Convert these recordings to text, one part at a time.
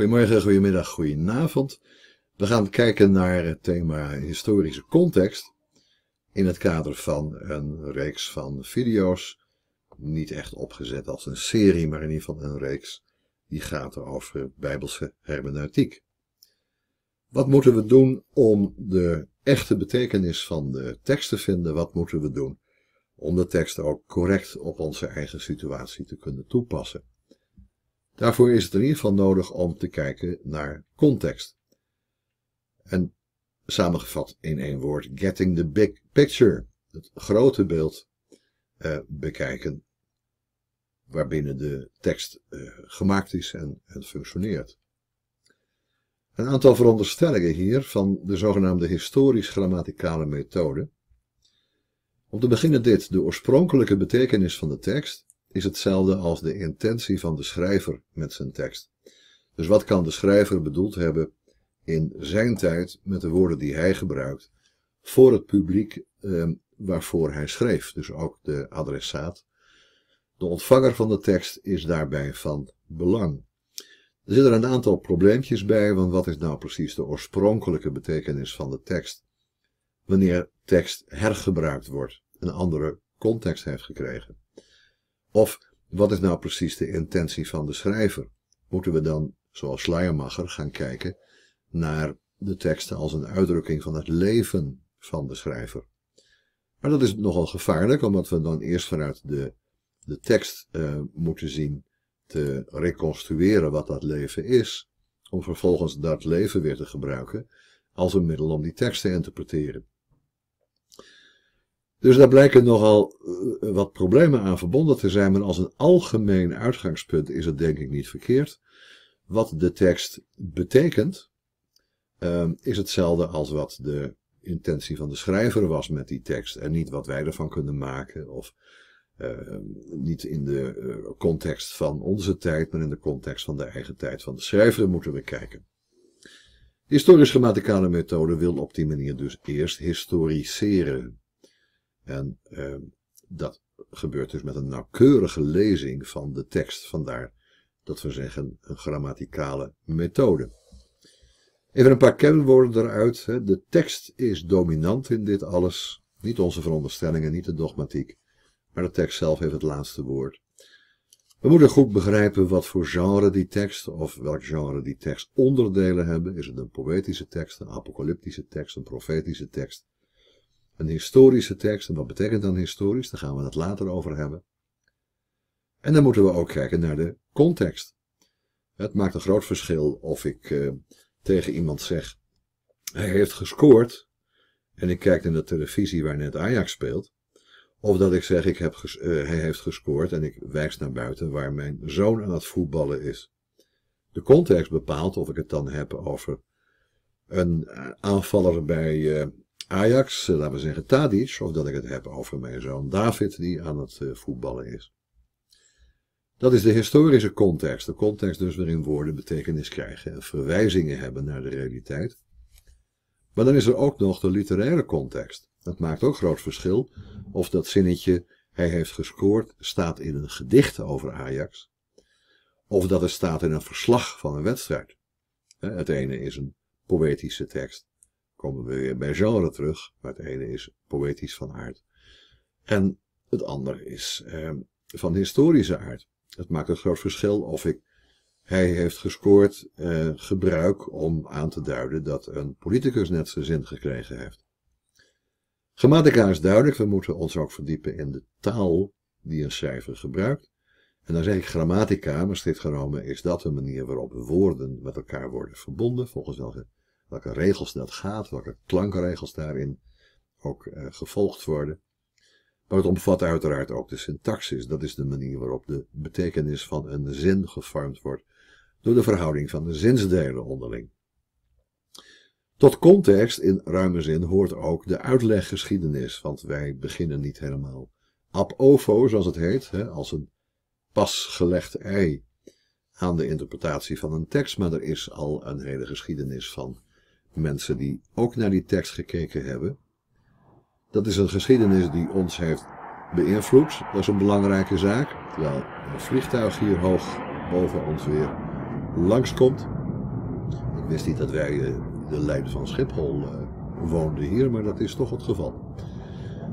Goedemorgen, goedemiddag, goedenavond. We gaan kijken naar het thema historische context in het kader van een reeks van video's. Niet echt opgezet als een serie, maar in ieder geval een reeks die gaat over Bijbelse hermeneutiek. Wat moeten we doen om de echte betekenis van de tekst te vinden? Wat moeten we doen om de tekst ook correct op onze eigen situatie te kunnen toepassen? Daarvoor is het in ieder geval nodig om te kijken naar context. En samengevat in één woord, getting the big picture, het grote beeld bekijken waarbinnen de tekst gemaakt is en functioneert. Een aantal veronderstellingen hier van de zogenaamde historisch-grammaticale methode. Om te beginnen dit, de oorspronkelijke betekenis van de tekst is hetzelfde als de intentie van de schrijver met zijn tekst. Dus wat kan de schrijver bedoeld hebben in zijn tijd met de woorden die hij gebruikt voor het publiek waarvoor hij schreef. Dus ook de adressaat. De ontvanger van de tekst is daarbij van belang. Er zitten een aantal probleempjes bij, want wat is nou precies de oorspronkelijke betekenis van de tekst wanneer tekst hergebruikt wordt, een andere context heeft gekregen? Of wat is nou precies de intentie van de schrijver? Moeten we dan, zoals Schleiermacher, gaan kijken naar de teksten als een uitdrukking van het leven van de schrijver? Maar dat is nogal gevaarlijk, omdat we dan eerst vanuit de tekst moeten zien te reconstrueren wat dat leven is, om vervolgens dat leven weer te gebruiken als een middel om die tekst te interpreteren. Dus daar blijken nogal wat problemen aan verbonden te zijn, maar als een algemeen uitgangspunt is het denk ik niet verkeerd. Wat de tekst betekent, is hetzelfde als wat de intentie van de schrijver was met die tekst, en niet wat wij ervan kunnen maken, of niet in de context van onze tijd, maar in de context van de eigen tijd van de schrijver moeten we kijken. De historisch-grammaticale methode wil op die manier dus eerst historiseren. En dat gebeurt dus met een nauwkeurige lezing van de tekst. Vandaar dat we zeggen een grammaticale methode. Even een paar kernwoorden eruit. Hè. De tekst is dominant in dit alles. Niet onze veronderstellingen, niet de dogmatiek. Maar de tekst zelf heeft het laatste woord. We moeten goed begrijpen wat voor genre die tekst, of welk genre die tekst onderdelen hebben. Is het een poëtische tekst, een apocalyptische tekst, een profetische tekst? Een historische tekst, en wat betekent dan historisch? Daar gaan we het later over hebben. En dan moeten we ook kijken naar de context. Het maakt een groot verschil of ik tegen iemand zeg, hij heeft gescoord, en ik kijk naar de televisie waar net Ajax speelt, of dat ik zeg, hij heeft gescoord, en ik wijs naar buiten waar mijn zoon aan het voetballen is. De context bepaalt of ik het dan heb over een aanvaller bij Ajax, laten we zeggen Tadic, of dat ik het heb over mijn zoon David die aan het voetballen is. Dat is de historische context. De context dus waarin woorden betekenis krijgen en verwijzingen hebben naar de realiteit. Maar dan is er ook nog de literaire context. Dat maakt ook groot verschil of dat zinnetje hij heeft gescoord staat in een gedicht over Ajax. Of dat het staat in een verslag van een wedstrijd. Het ene is een poëtische tekst. Komen we weer bij genre terug, maar het ene is poëtisch van aard. En het andere is van historische aard. Het maakt een groot verschil of ik hij heeft gescoord gebruik om aan te duiden dat een politicus net zijn zin gekregen heeft. Grammatica is duidelijk, we moeten ons ook verdiepen in de taal die een schrijver gebruikt. En dan zeg ik grammatica, maar strikt genomen is dat de manier waarop woorden met elkaar worden verbonden, volgens welke regels dat gaat, welke klankregels daarin ook gevolgd worden. Maar het omvat uiteraard ook de syntaxis. Dat is de manier waarop de betekenis van een zin gevormd wordt door de verhouding van de zinsdelen onderling. Tot context in ruime zin hoort ook de uitleggeschiedenis, want wij beginnen niet helemaal ab ovo, zoals het heet, hè, als een pasgelegd ei aan de interpretatie van een tekst, maar er is al een hele geschiedenis van mensen die ook naar die tekst gekeken hebben. Dat is een geschiedenis die ons heeft beïnvloed. Dat is een belangrijke zaak. Terwijl een vliegtuig hier hoog boven ons weer langskomt. wist niet dat wij de lijn van Schiphol woonden hier, maar dat is toch het geval.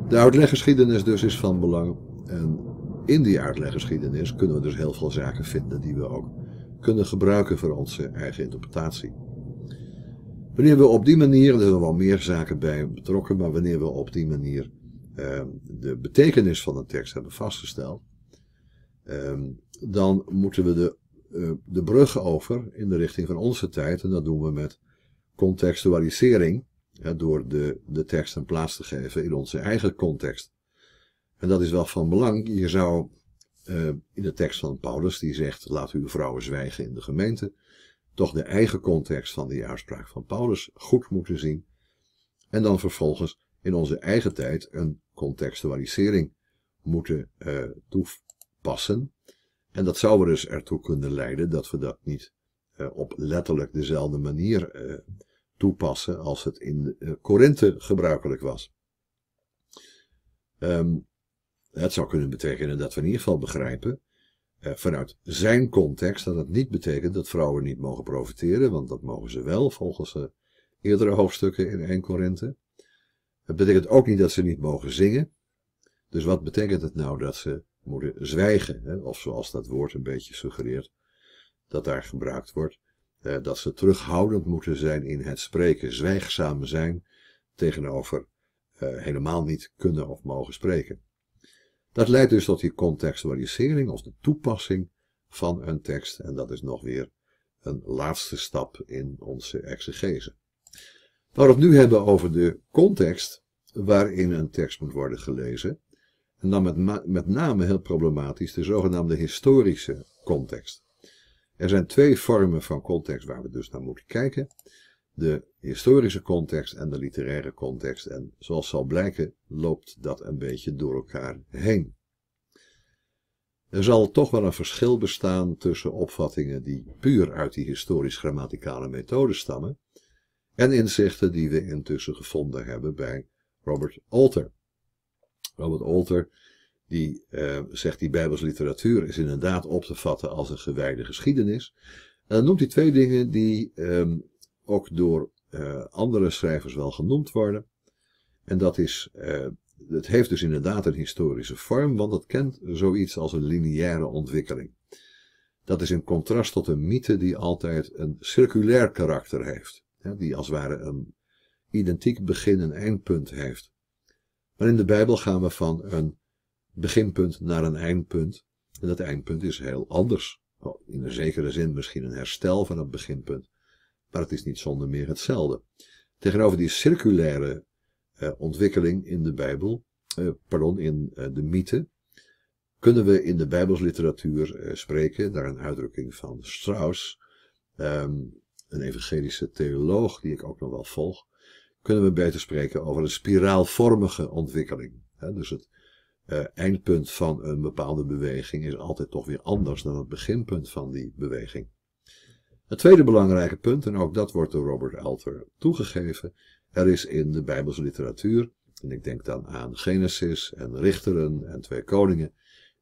De uitleggeschiedenis dus is van belang. En in die uitleggeschiedenis kunnen we dus heel veel zaken vinden die we ook kunnen gebruiken voor onze eigen interpretatie. Wanneer we op die manier, er zijn wel meer zaken bij betrokken, maar wanneer we op die manier de betekenis van een tekst hebben vastgesteld, dan moeten we de brug over in de richting van onze tijd. En dat doen we met contextualisering, door de tekst een plaats te geven in onze eigen context. En dat is wel van belang. Je zou in de tekst van Paulus, die zegt, laat uw vrouwen zwijgen in de gemeente, toch de eigen context van die uitspraak van Paulus goed moeten zien. En dan vervolgens in onze eigen tijd een contextualisering moeten toepassen. En dat zou er dus ertoe kunnen leiden dat we dat niet op letterlijk dezelfde manier toepassen als het in Korinthe gebruikelijk was. Het zou kunnen betekenen dat we in ieder geval begrijpen, vanuit zijn context, dat het niet betekent dat vrouwen niet mogen profiteren, want dat mogen ze wel volgens eerdere hoofdstukken in 1 Korinthe. Het betekent ook niet dat ze niet mogen zingen. Dus wat betekent het nou dat ze moeten zwijgen, hè? Of zoals dat woord een beetje suggereert, dat daar gebruikt wordt, dat ze terughoudend moeten zijn in het spreken, zwijgzaam zijn tegenover helemaal niet kunnen of mogen spreken. Dat leidt dus tot die contextualisering of de toepassing van een tekst. En dat is nog weer een laatste stap in onze exegese. Waar we het nu hebben over de context waarin een tekst moet worden gelezen. En dan met name heel problematisch de zogenaamde historische context. Er zijn twee vormen van context waar we dus naar moeten kijken. De historische context en de literaire context. En zoals zal blijken loopt dat een beetje door elkaar heen. Er zal toch wel een verschil bestaan tussen opvattingen die puur uit die historisch-grammaticale methode stammen en inzichten die we intussen gevonden hebben bij Robert Alter. Robert Alter die zegt die Bijbelse literatuur is inderdaad op te vatten als een gewijde geschiedenis. En dan noemt hij twee dingen die ook door andere schrijvers wel genoemd worden. En dat is, het heeft dus inderdaad een historische vorm, want het kent zoiets als een lineaire ontwikkeling. Dat is in contrast tot een mythe die altijd een circulair karakter heeft. Hè, die als het ware een identiek begin- en eindpunt heeft. Maar in de Bijbel gaan we van een beginpunt naar een eindpunt. En dat eindpunt is heel anders. In een zekere zin misschien een herstel van het beginpunt. Maar het is niet zonder meer hetzelfde. Tegenover die circulaire ontwikkeling in de Bijbel, de mythe, kunnen we in de Bijbelsliteratuur spreken, naar een uitdrukking van Strauss, een evangelische theoloog die ik ook nog wel volg, kunnen we beter spreken over een spiraalvormige ontwikkeling. Dus het eindpunt van een bepaalde beweging is altijd toch weer anders dan het beginpunt van die beweging. Het tweede belangrijke punt, en ook dat wordt door Robert Alter toegegeven, er is in de Bijbelse literatuur, en ik denk dan aan Genesis en Richteren en 2 Koningen,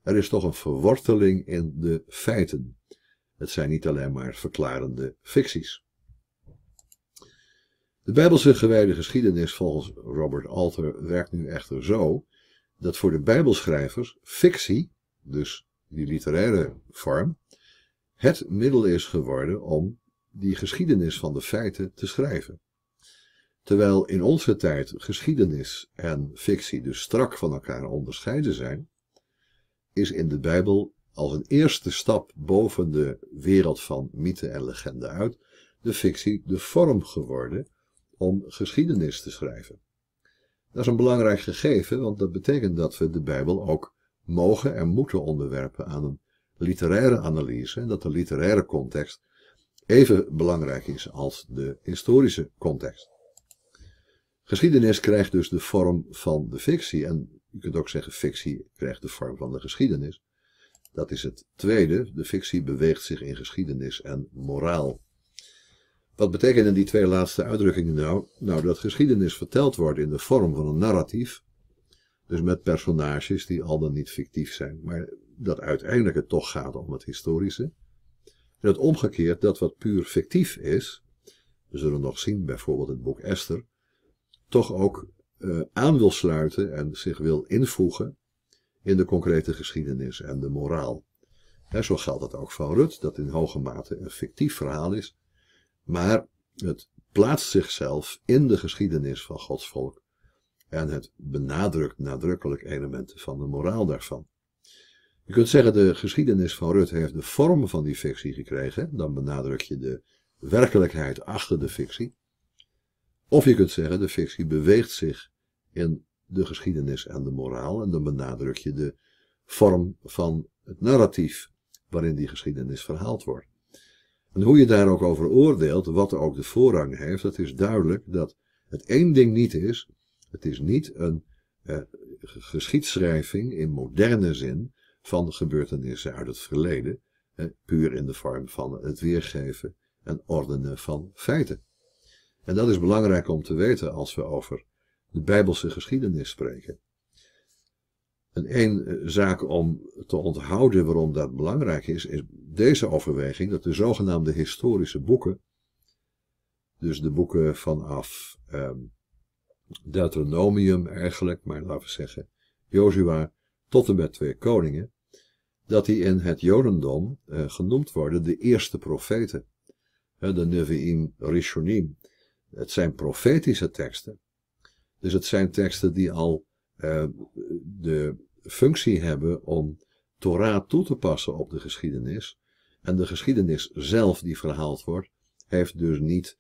er is toch een verworteling in de feiten. Het zijn niet alleen maar verklarende ficties. De Bijbelse gewijde geschiedenis volgens Robert Alter werkt nu echter zo, dat voor de Bijbelschrijvers fictie, dus die literaire vorm, het middel is geworden om die geschiedenis van de feiten te schrijven. Terwijl in onze tijd geschiedenis en fictie dus strak van elkaar onderscheiden zijn, is in de Bijbel als een eerste stap boven de wereld van mythe en legende uit, de fictie de vorm geworden om geschiedenis te schrijven. Dat is een belangrijk gegeven, want dat betekent dat we de Bijbel ook mogen en moeten onderwerpen aan een literaire analyse en dat de literaire context even belangrijk is als de historische context. Geschiedenis krijgt dus de vorm van de fictie en je kunt ook zeggen fictie krijgt de vorm van de geschiedenis. Dat is het tweede, de fictie beweegt zich in geschiedenis en moraal. Wat betekenen die twee laatste uitdrukkingen nou? Nou, dat geschiedenis verteld wordt in de vorm van een narratief, dus met personages die al dan niet fictief zijn, maar dat uiteindelijk het toch gaat om het historische. En het omgekeerd, dat wat puur fictief is, we zullen nog zien, bijvoorbeeld het boek Esther, toch ook aan wil sluiten en zich wil invoegen in de concrete geschiedenis en de moraal. En zo geldt dat ook van Rut, dat in hoge mate een fictief verhaal is, maar het plaatst zichzelf in de geschiedenis van Gods volk en het benadrukt nadrukkelijk elementen van de moraal daarvan. Je kunt zeggen, de geschiedenis van Rut heeft de vorm van die fictie gekregen, dan benadruk je de werkelijkheid achter de fictie. Of je kunt zeggen, de fictie beweegt zich in de geschiedenis en de moraal en dan benadruk je de vorm van het narratief waarin die geschiedenis verhaald wordt. En hoe je daar ook over oordeelt, wat ook de voorrang heeft, dat is duidelijk dat het één ding niet is. Het is niet een geschiedschrijving in moderne zin van gebeurtenissen uit het verleden, puur in de vorm van het weergeven en ordenen van feiten. En dat is belangrijk om te weten als we over de Bijbelse geschiedenis spreken. En één zaak om te onthouden waarom dat belangrijk is, is deze overweging dat de zogenaamde historische boeken, dus de boeken vanaf Deuteronomium eigenlijk, maar laten we zeggen Jozua tot en met 2 Koningen, dat die in het Jodendom genoemd worden de eerste profeten, de Nevi'im Rishonim. Het zijn profetische teksten, dus het zijn teksten die al de functie hebben om Torah toe te passen op de geschiedenis. En de geschiedenis zelf die verhaald wordt, heeft dus niet,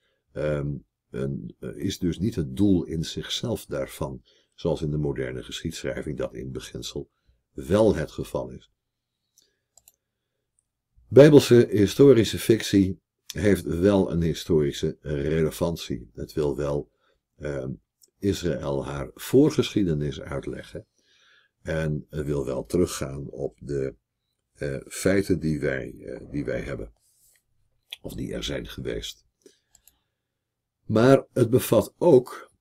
is dus niet het doel in zichzelf daarvan, zoals in de moderne geschiedschrijving dat in beginsel wel het geval is. Bijbelse historische fictie heeft wel een historische relevantie. Het wil wel Israël haar voorgeschiedenis uitleggen en wil wel teruggaan op de feiten die wij hebben, of die er zijn geweest. Maar het bevat ook,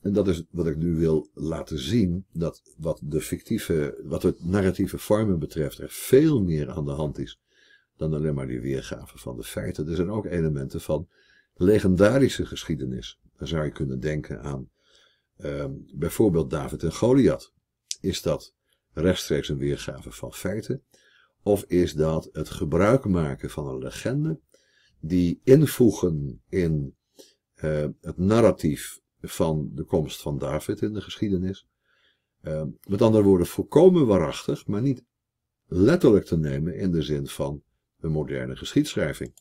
en dat is wat ik nu wil laten zien, dat wat de narratieve vormen betreft er veel meer aan de hand is dan alleen maar die weergave van de feiten. Er zijn ook elementen van legendarische geschiedenis. Dan zou je kunnen denken aan bijvoorbeeld David en Goliath. Is dat rechtstreeks een weergave van feiten? Of is dat het gebruik maken van een legende, die invoegen in het narratief van de komst van David in de geschiedenis? Met andere woorden, volkomen waarachtig, maar niet letterlijk te nemen in de zin van een moderne geschiedschrijving.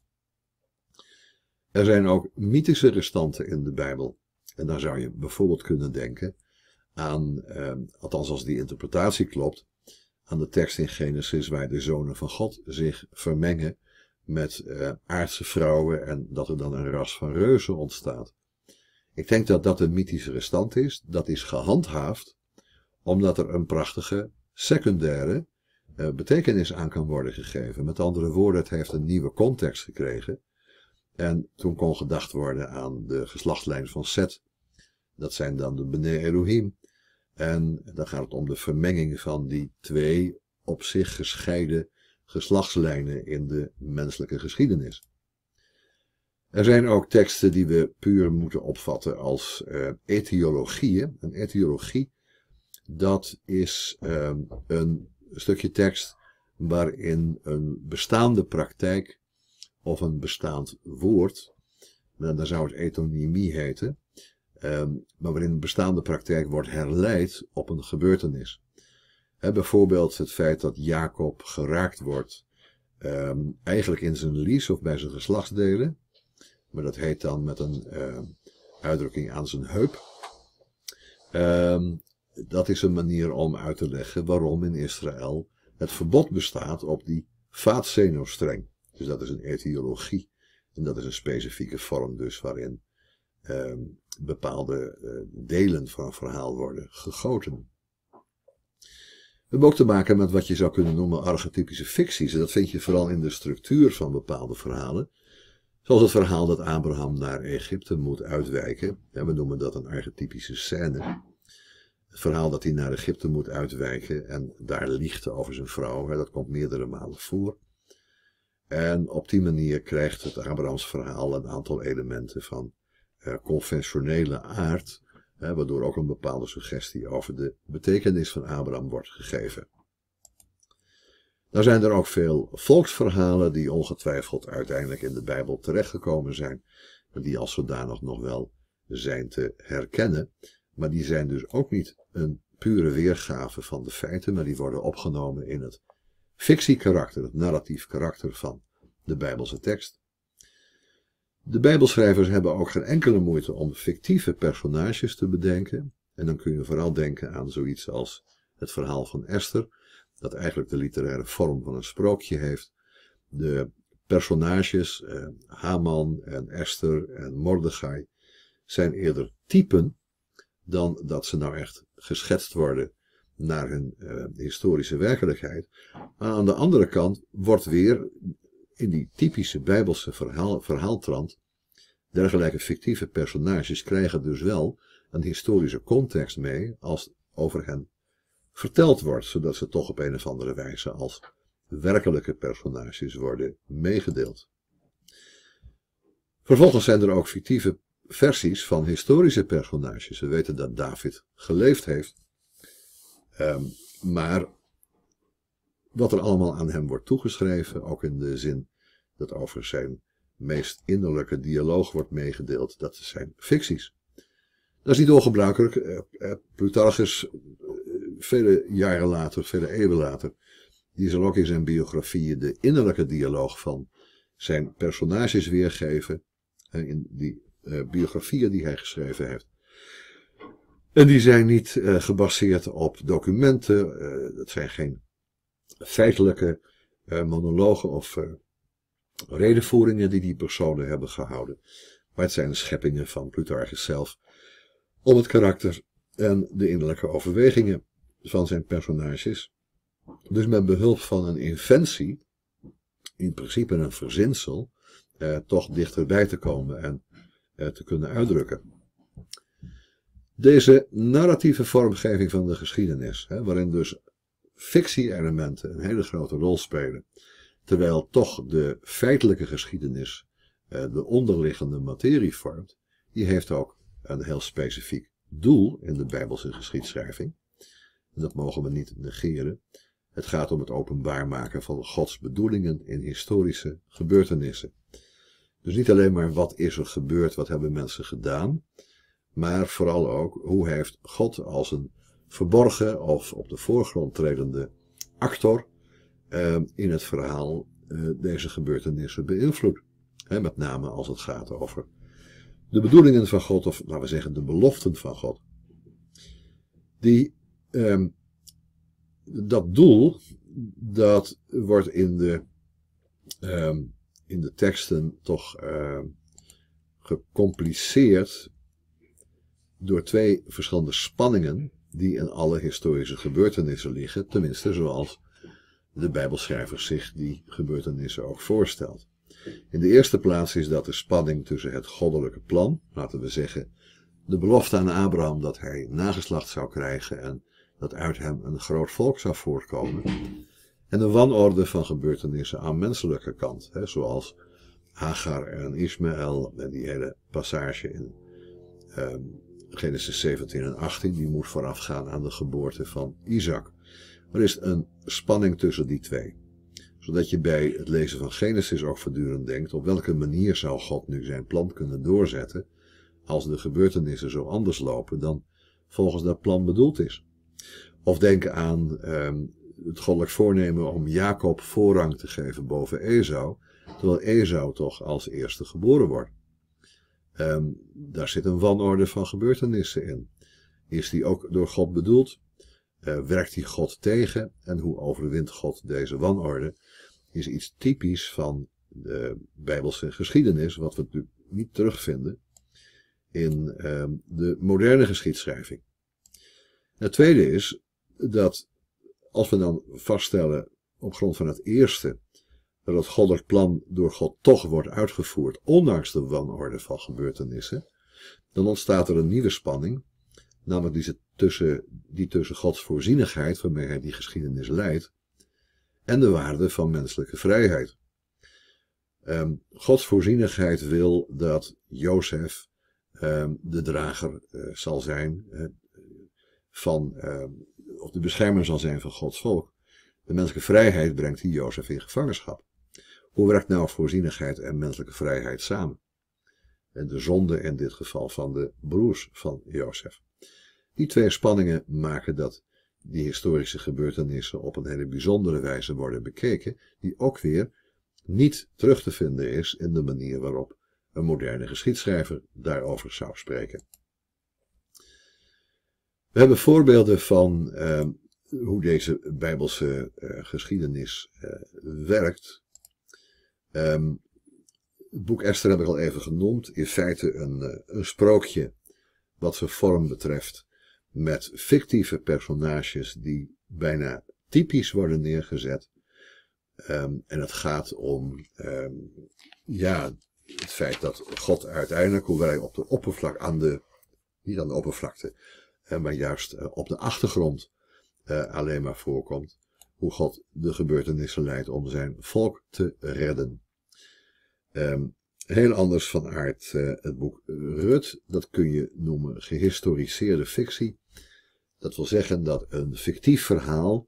Er zijn ook mythische restanten in de Bijbel. En dan zou je bijvoorbeeld kunnen denken aan, althans als die interpretatie klopt, aan de tekst in Genesis waar de zonen van God zich vermengen met aardse vrouwen en dat er dan een ras van reuzen ontstaat. Ik denk dat dat een mythische restant is. Dat is gehandhaafd omdat er een prachtige secundaire betekenis aan kan worden gegeven. Met andere woorden, het heeft een nieuwe context gekregen. En toen kon gedacht worden aan de geslachtslijn van Seth. Dat zijn dan de Bene Elohim. En dan gaat het om de vermenging van die 2 op zich gescheiden geslachtslijnen in de menselijke geschiedenis. Er zijn ook teksten die we puur moeten opvatten als etiologieën. Een etiologie, dat is een stukje tekst waarin een bestaande praktijk of een bestaand woord, dan zou het etronymie heten, maar waarin een bestaande praktijk wordt herleid op een gebeurtenis. Bijvoorbeeld het feit dat Jacob geraakt wordt, eigenlijk in zijn lies of bij zijn geslachtsdelen, maar dat heet dan met een uitdrukking aan zijn heup. Dat is een manier om uit te leggen waarom in Israël het verbod bestaat op die vaatzeno-streng. Dus dat is een etiologie. En dat is een specifieke vorm dus waarin bepaalde delen van een verhaal worden gegoten. We hebben ook te maken met wat je zou kunnen noemen archetypische ficties. En dat vind je vooral in de structuur van bepaalde verhalen. Zoals het verhaal dat Abraham naar Egypte moet uitwijken. En we noemen dat een archetypische scène. Het verhaal dat hij naar Egypte moet uitwijken en daar liegt over zijn vrouw. Dat komt meerdere malen voor. En op die manier krijgt het Abrahams verhaal een aantal elementen van conventionele aard, waardoor ook een bepaalde suggestie over de betekenis van Abraham wordt gegeven. Nou zijn er ook veel volksverhalen die ongetwijfeld uiteindelijk in de Bijbel terechtgekomen zijn, en die als zodanig nog wel zijn te herkennen, maar die zijn dus ook niet een pure weergave van de feiten, maar die worden opgenomen in het fictiekarakter, het narratief karakter van de Bijbelse tekst. De Bijbelschrijvers hebben ook geen enkele moeite om fictieve personages te bedenken. En dan kun je vooral denken aan zoiets als het verhaal van Esther, dat eigenlijk de literaire vorm van een sprookje heeft. De personages, Haman en Esther en Mordechai, zijn eerder typen dan dat ze nou echt geschetst worden naar hun historische werkelijkheid. Maar aan de andere kant wordt weer in die typische Bijbelse verhaaltrand dergelijke fictieve personages krijgen dus wel een historische context mee als over hen verteld wordt, zodat ze toch op een of andere wijze als werkelijke personages worden meegedeeld. Vervolgens zijn er ook fictieve versies van historische personages. We weten dat David geleefd heeft, maar wat er allemaal aan hem wordt toegeschreven, ook in de zin dat over zijn meest innerlijke dialoog wordt meegedeeld, dat zijn ficties. Dat is niet ongebruikelijk. Plutarchus, vele jaren later, vele eeuwen later, die zal ook in zijn biografieën de innerlijke dialoog van zijn personages weergeven, in die biografieën die hij geschreven heeft. En die zijn niet gebaseerd op documenten, dat zijn geen feitelijke monologen of redenvoeringen die die personen hebben gehouden. Maar het zijn de scheppingen van Plutarchus zelf om het karakter en de innerlijke overwegingen van zijn personages. Dus met behulp van een inventie, in principe een verzinsel, toch dichterbij te komen en te kunnen uitdrukken. Deze narratieve vormgeving van de geschiedenis, waarin dus fictie-elementen een hele grote rol spelen, terwijl toch de feitelijke geschiedenis de onderliggende materie vormt, die heeft ook een heel specifiek doel in de Bijbelse geschiedschrijving. En dat mogen we niet negeren. Het gaat om het openbaar maken van Gods bedoelingen in historische gebeurtenissen. Dus niet alleen maar wat is er gebeurd, wat hebben mensen gedaan, maar vooral ook hoe heeft God als een verborgen of op de voorgrond tredende actor in het verhaal deze gebeurtenissen beïnvloedt. Met name als het gaat over de bedoelingen van God, of laten we zeggen de beloften van God. Dat doel, dat wordt in de teksten toch gecompliceerd door twee verschillende spanningen die in alle historische gebeurtenissen liggen, tenminste zoals de Bijbelschrijver zich die gebeurtenissen ook voorstelt. In de eerste plaats is dat de spanning tussen het goddelijke plan, laten we zeggen de belofte aan Abraham dat hij nageslacht zou krijgen en dat uit hem een groot volk zou voortkomen, en de wanorde van gebeurtenissen aan menselijke kant, hè, zoals Hagar en Ismaël en die hele passage in Genesis 17 en 18, die moet voorafgaan aan de geboorte van Isaac. Er is een spanning tussen die twee, zodat je bij het lezen van Genesis ook voortdurend denkt, op welke manier zou God nu zijn plan kunnen doorzetten als de gebeurtenissen zo anders lopen dan volgens dat plan bedoeld is. Of denk aan het goddelijk voornemen om Jacob voorrang te geven boven Esau, terwijl Esau toch als eerste geboren wordt. Daar zit een wanorde van gebeurtenissen in. Is die ook door God bedoeld? Werkt die God tegen? En hoe overwint God deze wanorde? Is iets typisch van de Bijbelse geschiedenis, wat we natuurlijk niet terugvinden in de moderne geschiedschrijving. Het tweede is dat als we dan vaststellen op grond van het eerste, dat het goddelijk plan door God toch wordt uitgevoerd, ondanks de wanorde van gebeurtenissen, dan ontstaat er een nieuwe spanning, namelijk die tussen Gods voorzienigheid, waarmee hij die geschiedenis leidt, en de waarde van menselijke vrijheid. Gods voorzienigheid wil dat Jozef de drager zal zijn van, of de beschermer zal zijn van Gods volk. De menselijke vrijheid brengt die Jozef in gevangenschap. Hoe werkt nou voorzienigheid en menselijke vrijheid samen? En de zonde in dit geval van de broers van Jozef. Die twee spanningen maken dat die historische gebeurtenissen op een hele bijzondere wijze worden bekeken, die ook weer niet terug te vinden is in de manier waarop een moderne geschiedschrijver daarover zou spreken. We hebben voorbeelden van hoe deze Bijbelse geschiedenis werkt. Het boek Esther heb ik al even genoemd. In feite een sprookje wat zijn vorm betreft, met fictieve personages die bijna typisch worden neergezet. En het gaat om het feit dat God uiteindelijk, hoewel hij op de oppervlakte, niet aan de oppervlakte, maar juist op de achtergrond alleen maar voorkomt, hoe God de gebeurtenissen leidt om zijn volk te redden. Heel anders van aard het boek Rut, dat kun je noemen gehistoriseerde fictie. Dat wil zeggen dat een fictief verhaal,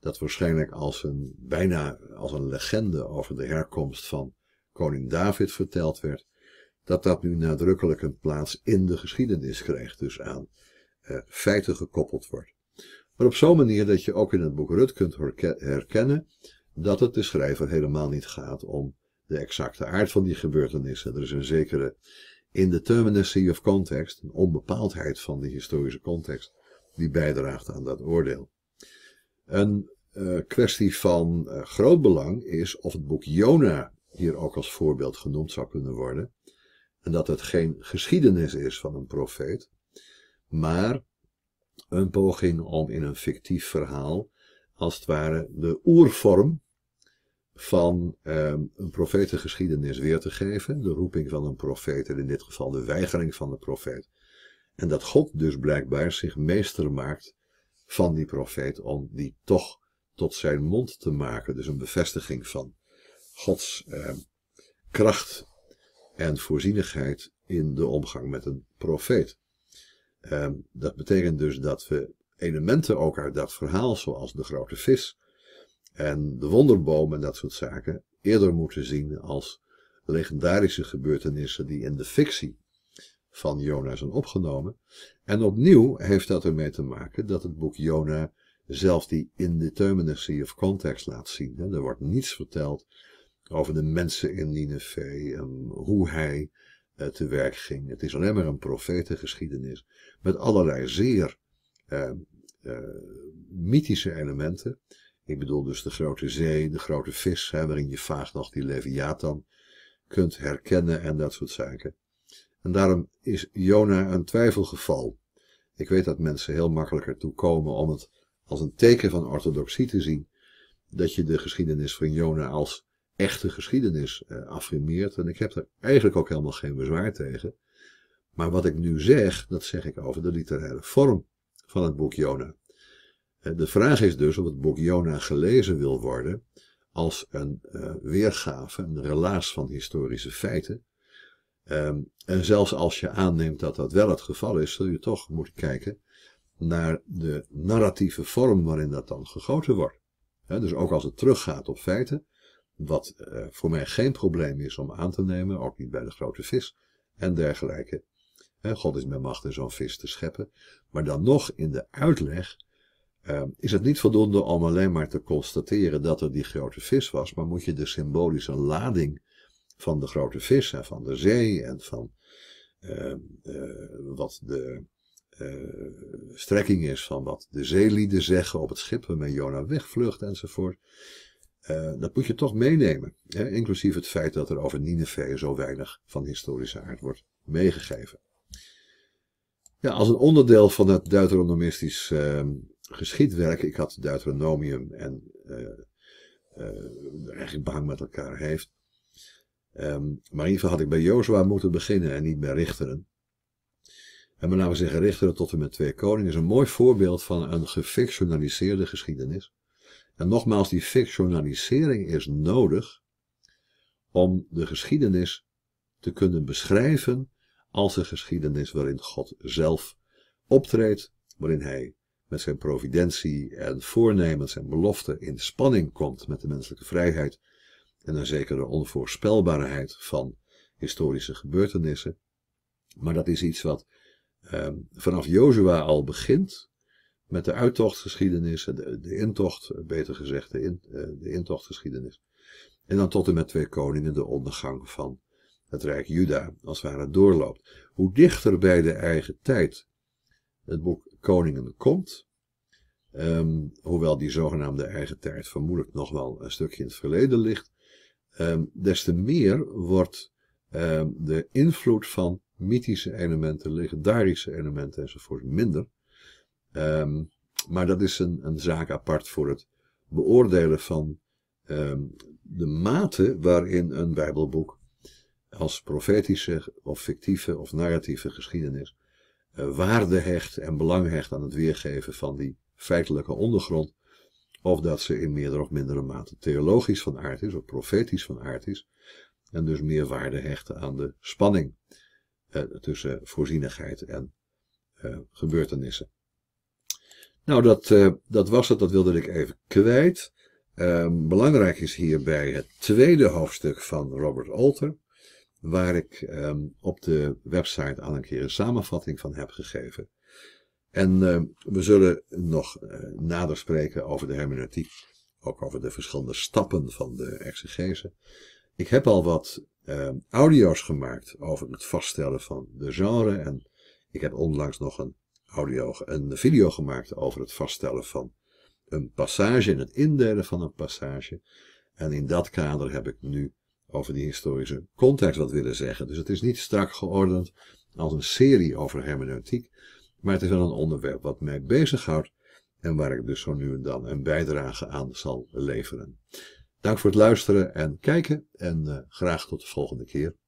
dat waarschijnlijk als bijna als een legende over de herkomst van koning David verteld werd, dat nu nadrukkelijk een plaats in de geschiedenis krijgt, dus aan feiten gekoppeld wordt. Maar op zo'n manier dat je ook in het boek Rut kunt herkennen dat het de schrijver helemaal niet gaat om de exacte aard van die gebeurtenissen. Er is een zekere indeterminacy of context, een onbepaaldheid van die historische context, die bijdraagt aan dat oordeel. Een kwestie van groot belang is of het boek Jona hier ook als voorbeeld genoemd zou kunnen worden. En dat het geen geschiedenis is van een profeet, maar een poging om in een fictief verhaal, als het ware, de oervorm van een profetengeschiedenis weer te geven. De roeping van een profeet en in dit geval de weigering van de profeet. En dat God dus blijkbaar zich meester maakt van die profeet om die toch tot zijn mond te maken. Dus een bevestiging van Gods kracht en voorzienigheid in de omgang met een profeet. Dat betekent dus dat we elementen ook uit dat verhaal, zoals de grote vis en de wonderboom en dat soort zaken, eerder moeten zien als legendarische gebeurtenissen die in de fictie van Jona zijn opgenomen. En opnieuw heeft dat ermee te maken dat het boek Jona zelf die indeterminacy of context laat zien. Er wordt niets verteld over de mensen in Nineveh en hoe hij te werk ging. Het is alleen maar een profetengeschiedenis met allerlei zeer mythische elementen. Ik bedoel dus de grote zee, de grote vis, waarin je vaag nog die Leviathan kunt herkennen en dat soort zaken. En daarom is Jona een twijfelgeval. Ik weet dat mensen heel makkelijk ertoe komen om het als een teken van orthodoxie te zien, dat je de geschiedenis van Jona als echte geschiedenis affirmeert. En ik heb er eigenlijk ook helemaal geen bezwaar tegen. Maar wat ik nu zeg, dat zeg ik over de literaire vorm van het boek Jona. De vraag is dus of het boek Jona gelezen wil worden als een weergave, een relaas van historische feiten. En zelfs als je aanneemt dat dat wel het geval is, zul je toch moeten kijken naar de narratieve vorm waarin dat dan gegoten wordt. Dus ook als het teruggaat op feiten, wat voor mij geen probleem is om aan te nemen, ook niet bij de grote vis en dergelijke. God is met macht in zo'n vis te scheppen. Maar dan nog in de uitleg is het niet voldoende om alleen maar te constateren dat er die grote vis was, maar moet je de symbolische lading van de grote vis en van de zee en van wat de strekking is van wat de zeelieden zeggen op het schip waarmee Jona wegvlucht enzovoort, dat moet je toch meenemen. Hè? Inclusief het feit dat er over Nineveh zo weinig van historische aard wordt meegegeven. Ja, als een onderdeel van het Deuteronomistisch geschiedwerk, ik had Deuteronomium en eigenlijk behang met elkaar heeft. Maar in ieder geval had ik bij Jozua moeten beginnen en niet bij Richteren. En met name zeggen Richteren tot en met 2 Koningen is een mooi voorbeeld van een gefictionaliseerde geschiedenis. En nogmaals, die fictionalisering is nodig om de geschiedenis te kunnen beschrijven als een geschiedenis waarin God zelf optreedt, waarin hij met zijn providentie en voornemens en beloften in spanning komt met de menselijke vrijheid en een zekere onvoorspelbaarheid van historische gebeurtenissen. Maar dat is iets wat vanaf Jozua al begint met de uittochtgeschiedenis, de intocht, beter gezegd, de intochtgeschiedenis. En dan tot en met 2 Koningen, de ondergang van het Rijk Juda, als het ware doorloopt. Hoe dichter bij de eigen tijd het boek Koningen komt, hoewel die zogenaamde eigen tijd vermoedelijk nog wel een stukje in het verleden ligt, des te meer wordt de invloed van mythische elementen, legendarische elementen enzovoort minder. Maar dat is een zaak apart voor het beoordelen van de mate waarin een Bijbelboek als profetische of fictieve of narratieve geschiedenis waarde hecht en belang hecht aan het weergeven van die feitelijke ondergrond, of dat ze in meerdere of mindere mate theologisch van aard is of profetisch van aard is, en dus meer waarde hechten aan de spanning tussen voorzienigheid en gebeurtenissen. Nou, dat was het, dat wilde ik even kwijt. Belangrijk is hierbij het tweede hoofdstuk van Robert Alter, waar ik op de website al een keer een samenvatting van heb gegeven. En we zullen nog nader spreken over de hermeneutiek, ook over de verschillende stappen van de exegese. Ik heb al wat audio's gemaakt over het vaststellen van de genre en ik heb onlangs nog een video gemaakt over het vaststellen van een passage en het indelen van een passage. En in dat kader heb ik nu over die historische context wat willen zeggen. Dus het is niet strak geordend als een serie over hermeneutiek, maar het is wel een onderwerp wat mij bezighoudt en waar ik dus zo nu en dan een bijdrage aan zal leveren. Dank voor het luisteren en kijken en graag tot de volgende keer.